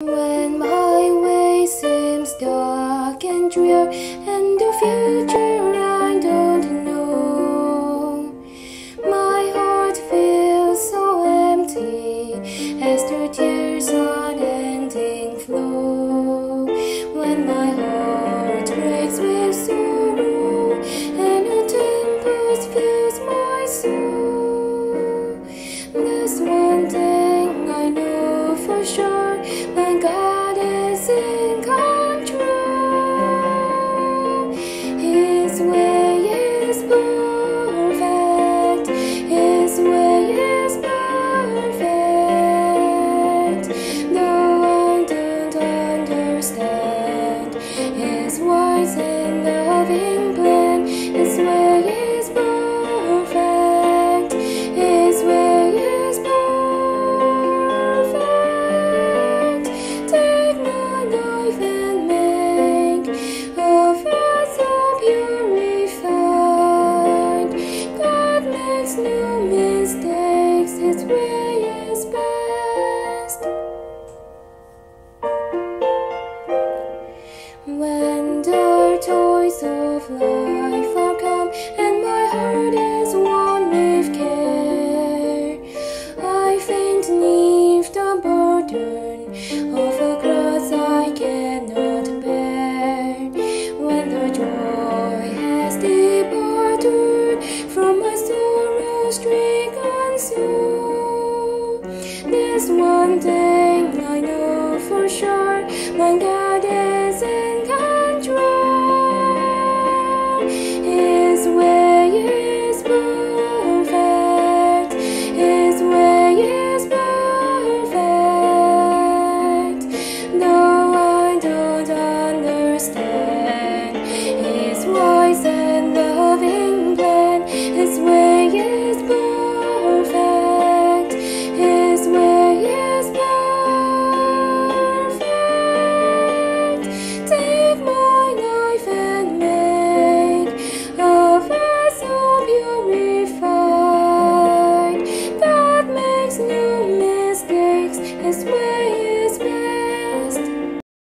When my way seems dark and drear, and the future I don't know, my heart feels so empty as the tears unending flow. When my heart breaks with sorrow and a tempest fills my soul, there's one thing I know for sure: my God is in control. His way is perfect. His way is perfect. Though I don't understand His wise and loving plan, His way is perfect. His way is perfect. No mistakes, His way is best. When the toils of life are come and my heart is worn with care, I faint 'neath the burden of a cross I cannot bear. When the joy has departed from my stricken soul, there's one thing I know for sure: my God.